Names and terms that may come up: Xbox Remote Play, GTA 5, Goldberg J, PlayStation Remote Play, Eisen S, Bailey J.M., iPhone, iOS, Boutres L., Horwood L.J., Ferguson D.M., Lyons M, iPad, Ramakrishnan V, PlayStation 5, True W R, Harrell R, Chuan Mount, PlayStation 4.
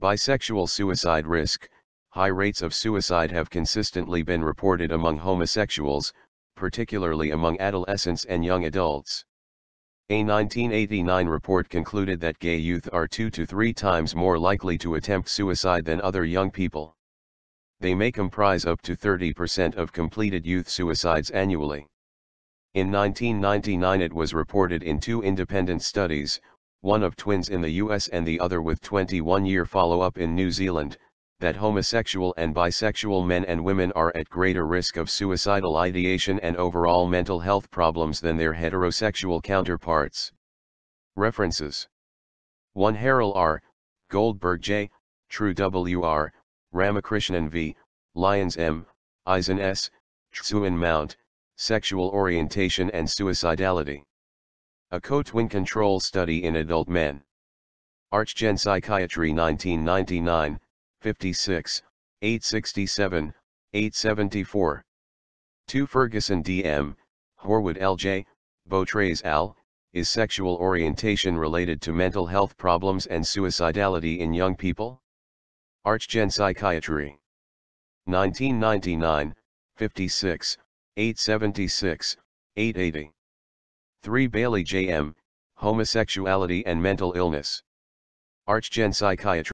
Bisexual suicide risk. High rates of suicide have consistently been reported among homosexuals, particularly among adolescents and young adults. A 1989 report concluded that gay youth are 2 to 3 times more likely to attempt suicide than other young people. They may comprise up to 30% of completed youth suicides annually. In 1999 it was reported in 2 independent studies, one of twins in the US and the other with 21-year follow-up in New Zealand, that homosexual and bisexual men and women are at greater risk of suicidal ideation and overall mental health problems than their heterosexual counterparts. References: 1. Harrell R., Goldberg J., True W R., Ramakrishnan V., Lyons M., Eisen S., Chuan Mount, Sexual Orientation and Suicidality. A Co-Twin Control Study in Adult Men. ArchGen Psychiatry 1999. 56, 867, 874. 2. Ferguson D.M., Horwood L.J., Boutres L., Is Sexual Orientation Related to Mental Health Problems and Suicidality in Young People? ArchGen Psychiatry. 1999, 56, 876, 880. 3. Bailey J.M., Homosexuality and Mental Illness. ArchGen Psychiatry.